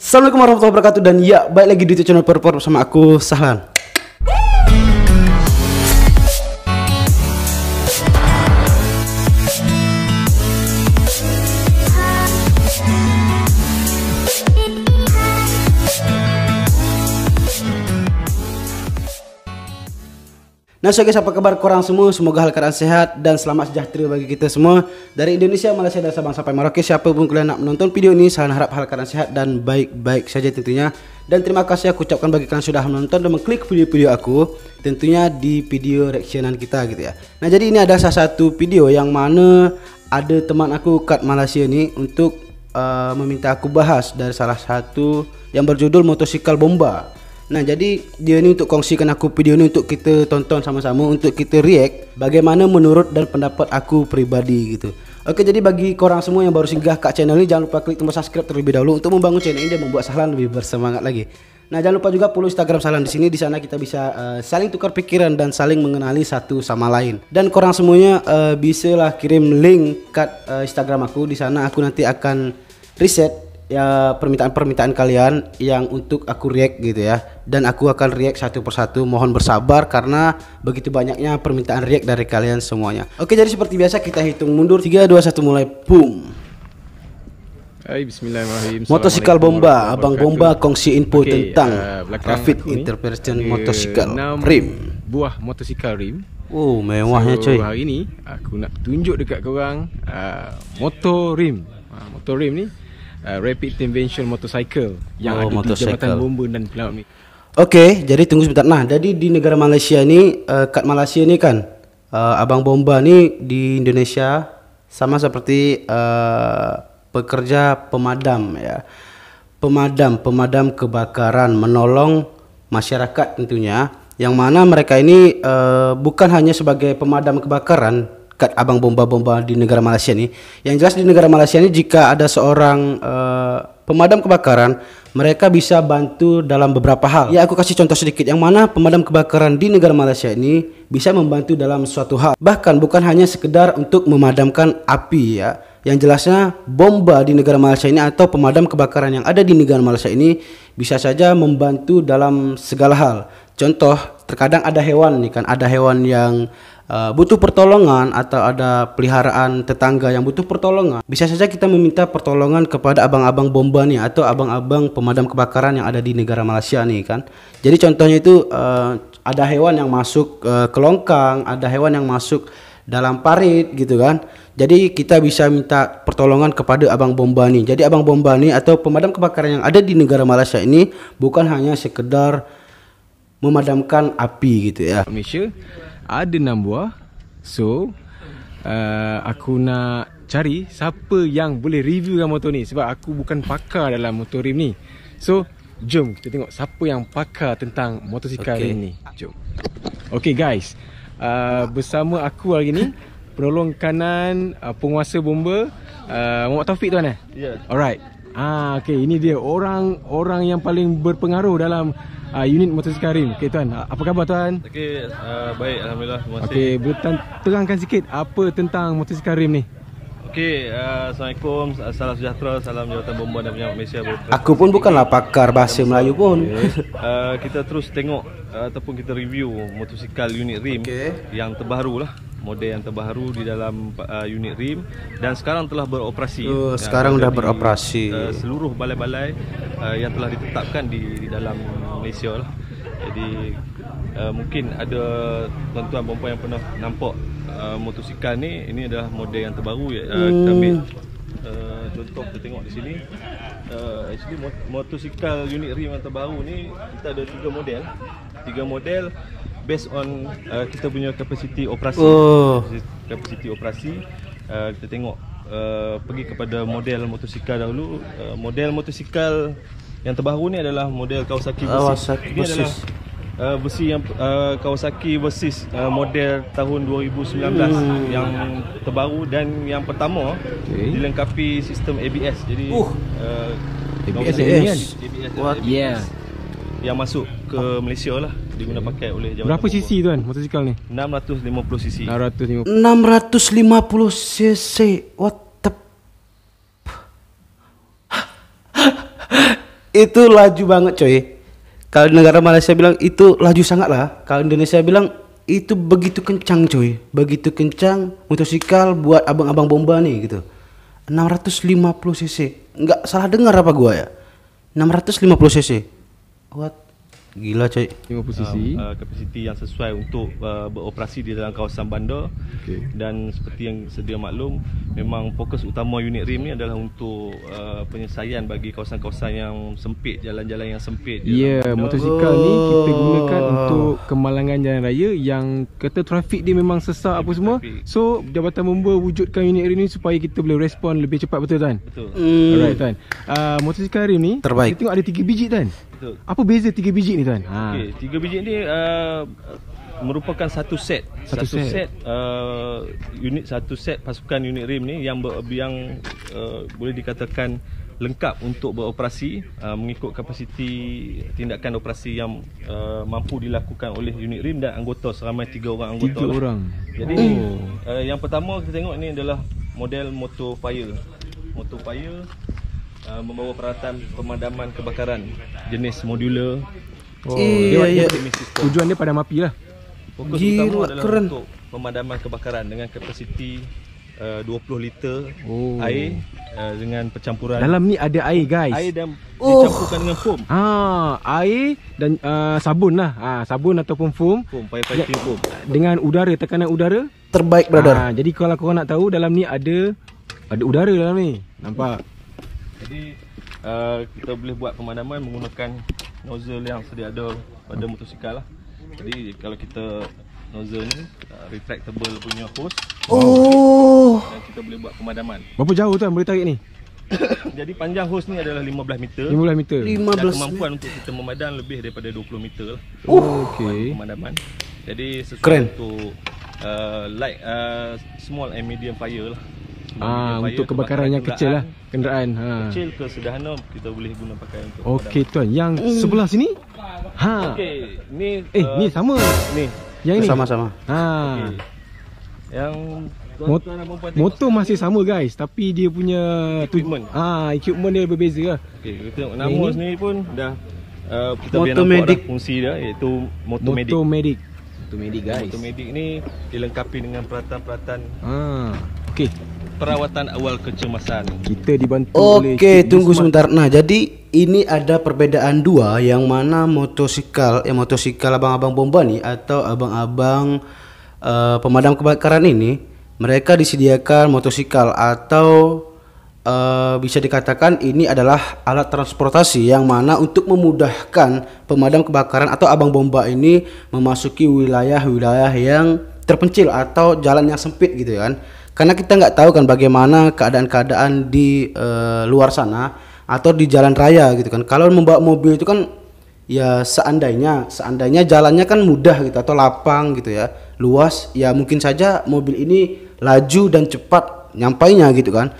Assalamualaikum warahmatullahi wabarakatuh. Dan ya, balik lagi di channel Por-por bersama aku, Sahlan. Nah, so guys, apa kabar korang semua? Semoga hal keadaan sehat dan selamat sejahtera bagi kita semua. Dari Indonesia, Malaysia, dan Sabang sampai Merauke, siapapun kalian nak menonton video ini, saya harap hal keadaan sehat dan baik-baik saja tentunya. Dan terima kasih aku ucapkan bagi kalian sudah menonton dan mengklik video-video aku, tentunya di video reactionan kita gitu ya. Nah, jadi ini ada salah satu video yang mana ada teman aku kat Malaysia ini untuk meminta aku bahas dari salah satu yang berjudul motosikal bomba. Nah, jadi dia ini untuk kongsikan aku video ini untuk kita tonton sama-sama, untuk kita react bagaimana menurut dan pendapat aku pribadi gitu. Oke, jadi bagi korang semua yang baru singgah ke channel ini, jangan lupa klik tombol subscribe terlebih dahulu untuk membangun channel ini dan membuat Sahlan lebih bersemangat lagi. Nah, jangan lupa juga follow Instagram Sahlan di sini. Di sana kita bisa saling tukar pikiran dan saling mengenali satu sama lain. Dan korang semuanya bisalah kirim link ke Instagram aku. Di sana aku nanti akan reset ya permintaan-permintaan kalian yang untuk aku react gitu ya, dan aku akan react satu persatu. Mohon bersabar karena begitu banyaknya permintaan react dari kalian semuanya. Oke, jadi seperti biasa kita hitung mundur 3, 2, 1 mulai. Boom. Hai, bismillahirrahmanirrahim. Motosikal bomba, abang bomba kongsi info okay, tentang Rapid Intervention motosikal RIM. Buah motosikal RIM. Oh, mewahnya coy. Hari ini aku nak tunjuk dekat korang motor RIM. Motor RIM ni Rapid Intervention motorcycle yang ada di jambatan bomba dan pelawat ni. Okey, jadi tunggu sebentar. Nah, jadi di negara Malaysia ni, kat Malaysia ni kan, abang bomba ni di Indonesia sama seperti pekerja pemadam ya, pemadam kebakaran, menolong masyarakat tentunya. Yang mana mereka ini bukan hanya sebagai pemadam kebakaran. Abang bomba-bomba di negara Malaysia ni, yang jelas di negara Malaysia ni jika ada seorang pemadam kebakaran, mereka bisa bantu dalam beberapa hal. Ya, aku kasih contoh sedikit yang mana pemadam kebakaran di negara Malaysia ini bisa membantu dalam suatu hal, bahkan bukan hanya sekedar untuk memadamkan api ya. Yang jelasnya bomba di negara Malaysia ini atau pemadam kebakaran yang ada di negara Malaysia ini bisa saja membantu dalam segala hal. Contoh, terkadang ada hewan nih kan, ada hewan yang butuh pertolongan atau ada peliharaan tetangga yang butuh pertolongan. Bisa saja kita meminta pertolongan kepada abang-abang bomba nih atau abang-abang pemadam kebakaran yang ada di negara Malaysia nih kan. Jadi contohnya itu ada hewan yang masuk ke longkang, ada hewan yang masuk dalam parit gitu kan. Jadi kita bisa minta pertolongan kepada abang bomba nih. Jadi abang bomba nih atau pemadam kebakaran yang ada di negara Malaysia ini bukan hanya sekedar memadamkan api gitu ya. Malaysia ada 6 buah. So aku nak cari siapa yang boleh reviewkan motor ni, sebab aku bukan pakar dalam motor RIM ni. So jom kita tengok siapa yang pakar tentang motosikal RIM ni. Jom. Okay guys, bersama aku hari ni penolong kanan penguasa bomba Muhammad Taufik tuan eh? Yeah. Alright. Okay, ini dia orang-orang yang paling berpengaruh dalam unit motosikal RIM. Okey tuan, apa khabar tuan? Okey, baik alhamdulillah. Okey, boleh terangkan sikit apa tentang motosikal RIM ni? Okey, assalamualaikum, salam sejahtera, salam jabatan bomba dan penyelamat Malaysia. Aku pun bukanlah pakar bahasa Melayu pun. Okay. Kita terus tengok ataupun kita review motosikal unit RIM yang terbarulah. Model yang terbaru di dalam unit RIM dan sekarang telah beroperasi. Sekarang dah beroperasi seluruh balai-balai yang telah ditetapkan di dalam Malaysia lah. Jadi mungkin ada tuan-tuan perempuan yang pernah nampak motosikal ni. Ini adalah model yang terbaru. Kita ambil contoh, kita tengok di sini. Actually motosikal unit RIM yang terbaru ni kita ada 3 model. 3 model based on kita punya kapasiti operasi. Kapasiti operasi kita tengok pergi kepada model motosikal dahulu. Model motosikal yang terbaru ni adalah model Kawasaki Versis. Ini adalah besi yang Kawasaki Versis model tahun 2019 yang terbaru dan yang pertama dilengkapi sistem ABS. Jadi ABS yang masuk ke Malaysia lah, diguna pakai oleh jabatan. Berapa cc tuan motosikal ni? 650 cc. 650 cc. What the Itu laju banget coy. Kalau negara Malaysia bilang itu laju sangat lah, kalau Indonesia bilang itu begitu kencang coy, begitu kencang. Motosikal buat abang-abang bomba nih gitu, 650 cc, nggak salah dengar apa gua ya, 650 cc. What? Gila coy. 50 cc, kapasiti yang sesuai untuk beroperasi di dalam kawasan bandar. Okay. Dan seperti yang sedia maklum, memang fokus utama unit RIM ni adalah untuk penyelesaian bagi kawasan-kawasan yang sempit, jalan-jalan yang sempit. Ya, motosikal ni kita gunakan untuk kemalangan jalan raya yang kata trafik dia memang sesak apa semua trafik. So Jabatan Bomba wujudkan unit RIM ni supaya kita boleh respon lebih cepat, betul Tan? Betul. Alright Tan, motosikal RIM ni terbaik. Kita tengok ada 3 biji Tan. Betul. Apa beza 3 biji ni? Okey, 3 biji ni merupakan satu set unit, satu set pasukan unit RIM ni yang boleh dikatakan lengkap untuk beroperasi mengikut kapasiti tindakan operasi yang mampu dilakukan oleh unit RIM dan anggota seramai 3 orang anggota. 3 orang. Jadi yang pertama kita tengok ni adalah model Motofire. Motofire membawa peralatan pemadaman kebakaran jenis modular. Oh, iya. Tujuan dia padam api lah. Fokus utama adalah untuk pemadaman kebakaran dengan kapasiti 20 liter air dengan percampuran. Dalam ni ada air guys. Air dan dicampurkan dengan foam. Air dan sabun lah. Sabun ataupun foam. Foam, firefighting foam. Dengan udara, tekanan udara. Terbaik brother. Jadi kalau korang nak tahu, dalam ni ada udara dalam ni. Nampak? Jadi kita boleh buat pemadaman menggunakan nozzle yang sedia ada pada motosikal lah. Jadi kalau kita nozzle ni retractable punya hose, dan kita boleh buat pemadaman. Berapa jauh tuan boleh tarik ni? Jadi panjang hose ni adalah 15 meter. 15 meter. Dan kemampuan untuk kita memadam lebih daripada 20 meter lah. Okey. Pemadaman. Jadi sesuai untuk light small and medium fire lah. Untuk kebakaran yang kecil lah, kenderaan kecil ke sederhana kita boleh guna pakai untuk. Okey tuan, yang sebelah sini. Okey, ni ni sama. Ni. Yang ini sama-sama. Okey. Yang motor masih sama guys, tapi dia punya equipment. Equipment dia berbeza lah. Okey, kita tengok nama sendiri pun dah kita biar nampak fungsi dia, iaitu motomedik. Motomedik guys. Motomedik ni dilengkapi dengan peralatan-peralatan. Okey. Perawatan awal kecemasan. Kita dibantu oleh Cik Yusman. Tunggu sebentar. Nah, jadi ini ada perbezaan dua, yang mana motosikal abang-abang bomba nih atau abang-abang pemadam kebakaran ini, mereka disediakan motosikal atau bisa dikatakan ini adalah alat transportasi yang mana untuk memudahkan pemadam kebakaran atau abang bomba ini memasuki wilayah-wilayah yang terpencil atau jalan yang sempit gitu kan. Karena kita nggak tahu kan bagaimana keadaan-keadaan di luar sana atau di jalan raya gitu kan. Kalau membawa mobil itu kan ya seandainya jalannya kan mudah gitu atau lapang gitu ya, luas ya, mungkin saja mobil ini laju dan cepat nyampainya gitu kan.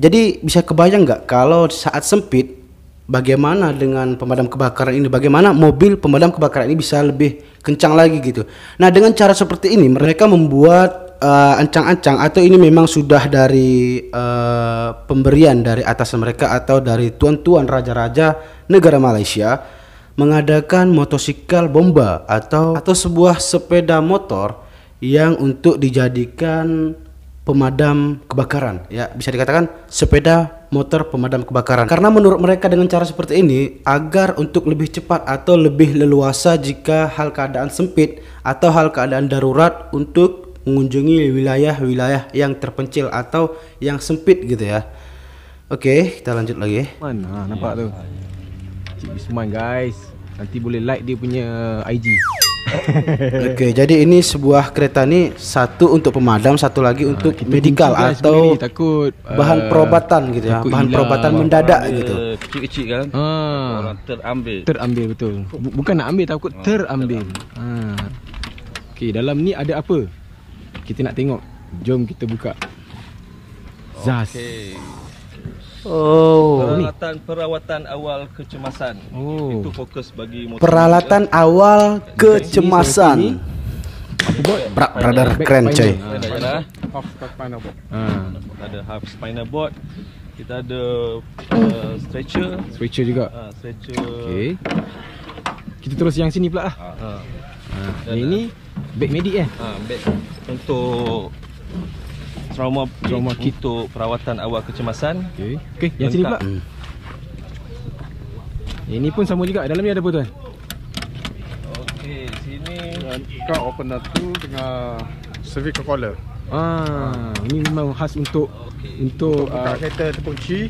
Jadi bisa kebayang nggak kalau saat sempit bagaimana dengan pemadam kebakaran ini, bagaimana mobil pemadam kebakaran ini bisa lebih kencang lagi gitu. Nah, dengan cara seperti ini mereka membuat ancang-ancang atau ini memang sudah dari pemberian dari atasan mereka atau dari tuan-tuan raja-raja negara Malaysia, mengadakan motosikal bomba atau sebuah sepeda motor yang untuk dijadikan pemadam kebakaran. Ya, bisa dikatakan sepeda motor pemadam kebakaran. Karena menurut mereka dengan cara seperti ini agar untuk lebih cepat atau lebih leluasa jika hal keadaan sempit atau hal keadaan darurat untuk mengunjungi wilayah-wilayah yang terpencil atau yang sempit gitu ya. Okey, kita lanjut lagi. Nampak tu Cik Isuman guys. Nanti boleh like dia punya IG. Okey, jadi ini sebuah kereta ni, satu untuk pemadam, satu lagi untuk medical atau takut bahan perubatan gitu ya. Bahan perubatan mendadak gitu. Kecil-kecil kan. Orang terambil betul. Bukan nak ambil, takut terambil. Okey, dalam ni ada apa? Kita nak tengok. Jom kita buka. Zas. Peralatan awal kecemasan. Itu fokus bagi motor. Peralatan awal kecemasan. Brother keren coy. Half spinal board. Ada half spinal board Kita ada stretcher. Stretcher juga? Stretcher. Okey. Kita terus yang sini pula lah. Ini beg medik kan? Beg untuk trauma kit. Untuk perawatan awal kecemasan. Okey, okay. Yang sini pula. Ini pun sama juga. Dalam ni ada apa tuan? Okey, sini kau opener tu dengan cervical collar. Ini memang khas untuk untuk kereta terkunci.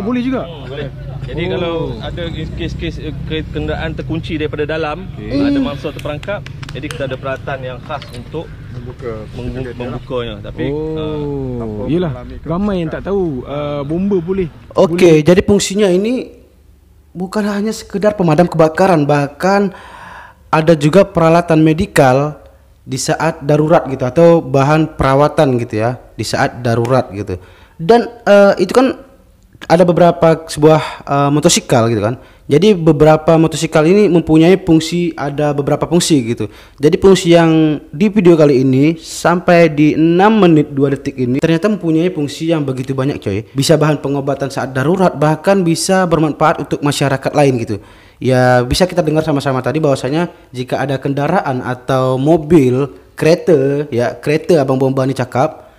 Boleh juga. Boleh. Jadi kalau ada kes-kes kenderaan terkunci daripada dalam, ada mangsa terperangkap, jadi kita ada peralatan yang khas untuk membukanya. Tapi yalah, ramai yang tak tahu bomba boleh. Okey, jadi fungsinya ini bukan hanya sekedar pemadam kebakaran, bahkan ada juga peralatan medikal di saat darurat gitu, atau bahan perawatan gitu ya di saat darurat gitu. Dan itu kan ada beberapa sebuah motosikal gitu kan. Jadi beberapa motosikal ini mempunyai fungsi, ada beberapa fungsi gitu. Jadi fungsi yang di video kali ini sampai di 6 menit 2 detik ini ternyata mempunyai fungsi yang begitu banyak coy. Bisa bahan pengobatan saat darurat, bahkan bisa bermanfaat untuk masyarakat lain gitu. Ya, bisa kita dengar sama-sama tadi bahwasanya jika ada kendaraan atau mobil, kereta, ya kereta Abang Bomba ini cakap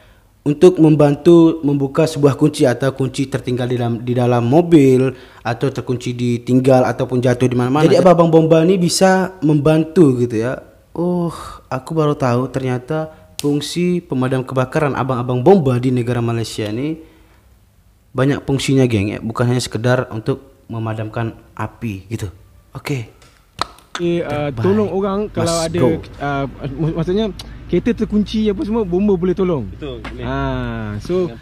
untuk membantu membuka sebuah kunci atau kunci tertinggal di dalam mobil atau terkunci ditinggal ataupun jatuh di mana-mana. Jadi Abang Bomba ini bisa membantu gitu ya. Aku baru tahu ternyata fungsi pemadam kebakaran Abang-abang Bomba di negara Malaysia ini banyak fungsinya geng ya, bukan hanya sekedar untuk memadamkan api gitu. Okey. Tolong orang kalau ada maksudnya kereta terkunci apa semua, bomba boleh tolong. Betul, boleh. So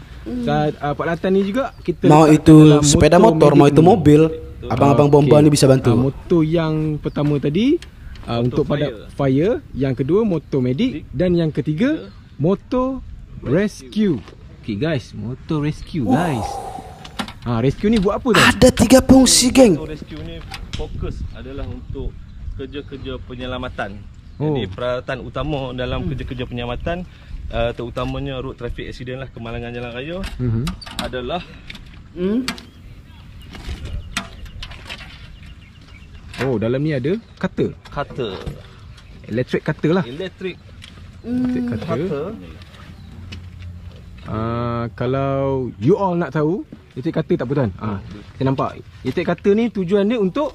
saat peralatan ni juga kita mau itu sepeda motor, mau itu mobil, abang-abang bomba ni bisa bantu. Motor yang pertama tadi untuk pada fire, yang kedua motor medik, dan yang ketiga motor rescue. Okey guys, motor rescue guys. Rescue ni buat apa tu? Ada 3 fungsi geng. Rescue ni fokus adalah untuk kerja-kerja penyelamatan. Jadi peralatan utama dalam kerja-kerja penyelamatan, terutamanya road traffic accident lah, kemalangan jalan raya, adalah dalam ni ada cutter. Cutter. Electric cutter lah. Electric cutter. Kalau you all nak tahu etik kata tak apa tuan. Kita nampak etik kata ni tujuan dia untuk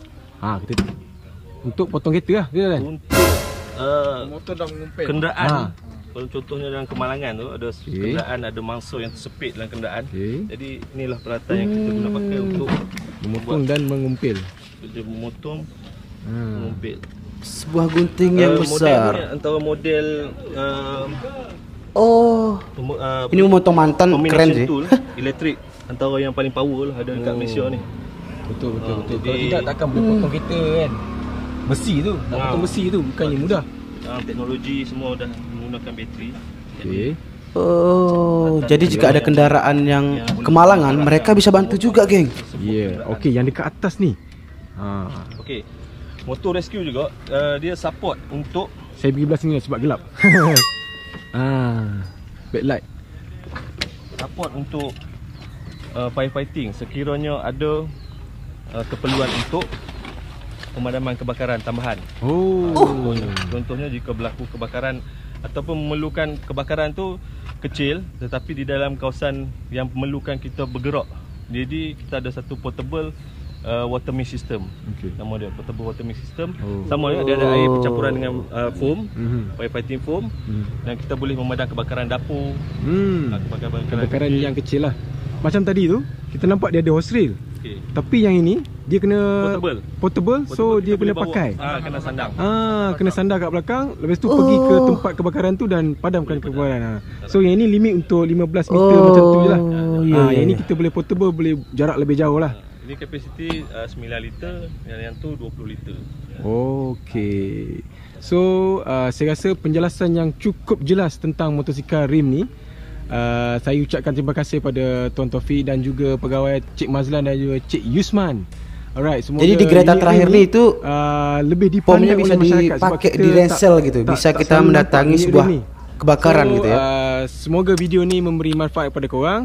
untuk potong kereta lah tuan. Untuk motor dan mengumpil kenderaan. Kalau contohnya dalam kemalangan tu ada kenderaan, ada mangsa yang tersepit dalam kenderaan. Jadi inilah peralatan yang kita guna pakai untuk memotong dan mengumpil. Kerja memotong, mengumpil. Sebuah gunting yang besar. Model ni, antara model ini memotong mantan keren je. Elektrik antara yang paling power lah ada dekat Malaysia ni. Betul. Kalau tidak takkan boleh potong kereta kan. Besi tu, nak potong besi tu bukannya mudah. Teknologi semua dah menggunakan bateri. Jadi jika ada kendaraan yang kemalangan, mereka bisa bantu juga geng. Okey, yang dekat atas ni. Okey. Motor rescue juga dia support untuk saya pergi belah sini sebab gelap. Backlight support untuk firefighting sekiranya ada keperluan untuk pemadaman kebakaran tambahan. Contohnya jika berlaku kebakaran ataupun memerlukan kebakaran tu kecil tetapi di dalam kawasan yang memerlukan kita bergerak, jadi kita ada satu portable water mist system. Nama dia portable water mist system. Sama juga dia ada air percampuran dengan foam, firefighting foam, dan kita boleh memadam kebakaran dapur, kebakaran yang kecil lah. Macam tadi tu kita nampak dia ada hose reel. Tapi yang ini dia kena portable so dia kena pakai. Kena sandang. Kena sandang kat belakang, lepas tu pergi ke tempat kebakaran tu dan padamkan kebakaran. So yang ini limit untuk 15 meter macam tu jelah. Yang ini kita boleh portable, boleh jarak lebih jauh lah. Ini kapasiti 9 liter, yang tu 20 liter. Okey. So saya rasa penjelasan yang cukup jelas tentang motosikal RIM ni. Saya ucapkan terima kasih pada Tuan Taufik dan juga pegawai Cik Mazlan dan juga Cik Yusman. Alright, semoga jadi di kereta terakhir ni itu lebih dipandang oleh masyarakat sebab kita di rensel gitu. Bisa kita mendatangi sebuah kebakaran gitu ya. Semoga video ni memberi manfaat kepada korang.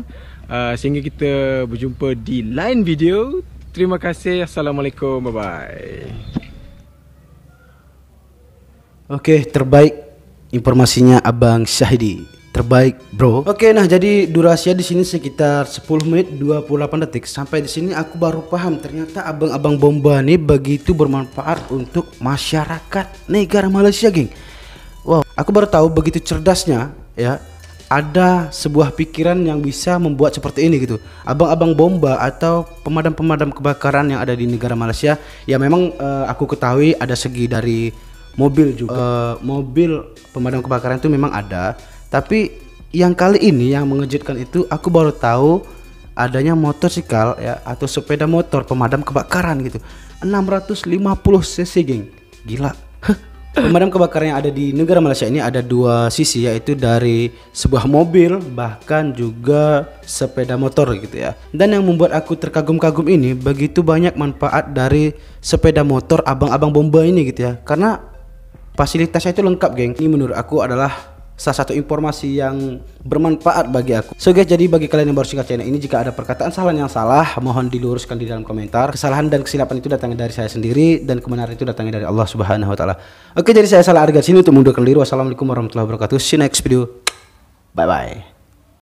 Sehingga kita berjumpa di lain video. Terima kasih. Assalamualaikum. Bye-bye. Okey, terbaik informasinya Abang Syahidi. Terbaik, bro. Okey, nah jadi durasinya di sini sekitar 10 menit 28 detik. Sampai di sini aku baru paham ternyata abang-abang bomba nih begitu bermanfaat untuk masyarakat negara Malaysia, geng. Wow, aku baru tahu begitu cerdasnya ya. Ada sebuah pikiran yang bisa membuat seperti ini gitu. Abang-abang bomba atau pemadam-pemadam kebakaran yang ada di negara Malaysia, ya memang aku ketahui ada segi dari mobil juga. Mobil pemadam kebakaran itu memang ada. Tapi yang kali ini yang mengejutkan itu aku baru tahu adanya motosikal ya, atau sepeda motor pemadam kebakaran gitu. 650 cc, geng. Gila. Pemadam kebakaran yang ada di negara Malaysia ini ada dua sisi, yaitu dari sebuah mobil bahkan juga sepeda motor gitu ya. Dan yang membuat aku terkagum-kagum ini begitu banyak manfaat dari sepeda motor abang-abang bomba ini gitu ya. Karena fasilitasnya itu lengkap, geng. Ini menurut aku adalah salah satu informasi yang bermanfaat bagi aku. So guys, jadi bagi kalian yang baru singgah channel ini, jika ada perkataan yang salah, mohon diluruskan di dalam komentar. Kesalahan dan kesilapan itu datangnya dari saya sendiri, dan kebenaran itu datangnya dari Allah Subhanahu Wa Taala. Oke, jadi saya salah arga sini untuk mundurkan diri. Wassalamualaikum warahmatullahi wabarakatuh. See you next video. Bye bye.